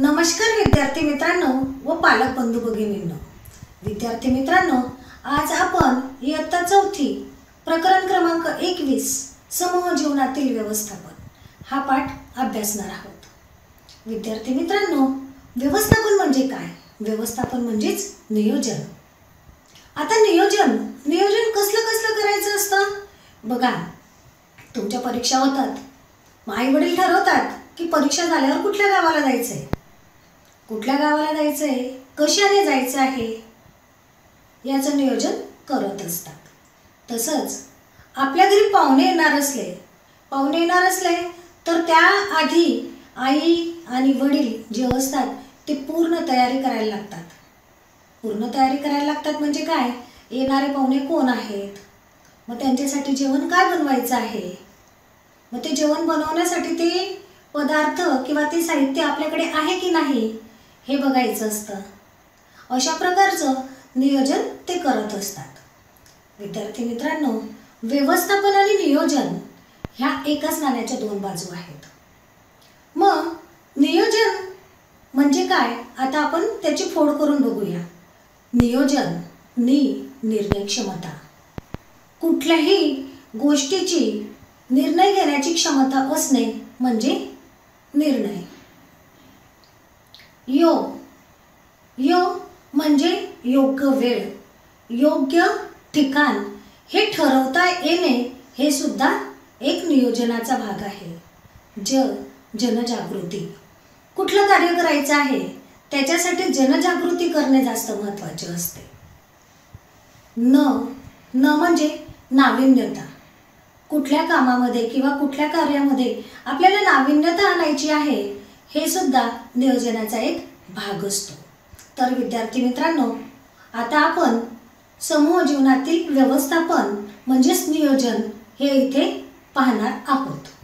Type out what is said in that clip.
नमस्कार विद्यार्थी मित्रांनो व पालक बंधू भगिनींनो। विद्यार्थी मित्रांनो, आज आपण इयत्ता चौथी प्रकरण क्रमांक 21 समूह जीवनातील व्यवस्थापन हा पाठ अभ्यासणार आहोत। विद्यार्थी मित्रांनो, व्यवस्थापन म्हणजे काय? व्यवस्थापन म्हणजेच नियोजन। आता नियोजन कसलं करायचं असतं? बघा, तुमच्या परीक्षा होतात, आई वडील ठरवतात की परीक्षा झाल्यावर कुठल्या गावाला जायचं आहे, कशाने जायचं आहे याचं नियोजन करत असतात। तसंच आपल्या घरी पाहुणे येणार असले तर त्याआधी आई आणि वडील जे असतात ते पूर्ण तयारी करायला लागतात। म्हणजे काय, येणारे पाहुणे कोण आहेत, मग त्यांच्यासाठी जेवण काय बनवायचं आहे, मग ते जेवण बनवण्यासाठी ते पदार्थ किंवा ते साहित्य आपल्याकडे आहे की नाही हे बघायचं असतं। अशा प्रकारचं नियोजन ते करत असतात। विद्यार्थी मित्रांनो, व्यवस्थापन आणि नियोजन ह्या एकाच नाण्याच्या दोन बाजू आहेत। मग नियोजन म्हणजे काय, आता आपण त्याची फोड करून बघूया। नियोजन, निर्णय क्षमता, कुठल्याही गोष्टीची निर्णय घेण्याची क्षमता असणे म्हणजे निर्णय। यो म्हणजे योग्य वेळ, योग्य ठिकाण हे ठरवता येणे हे सुद्धा एक नियोजनाचा भाग आहे। जनजागृती, कुठलं कार्य करायचं आहे त्याच्यासाठी जनजागृती करणे जास्त महत्त्वाचे असते। न म्हणजे नाविन्यता, कुठल्या कामामध्ये किंवा कुठल्या कार्यामध्ये आपल्याला नाविन्यता आणायची आहे हे सुद्धा नियोजनाचा एक भाग असतो। तर विद्यार्थी मित्रांनो, आता आपण समूह जीवनातील व्यवस्थापन म्हणजेच नियोजन हे इथे पाहणार आहोत।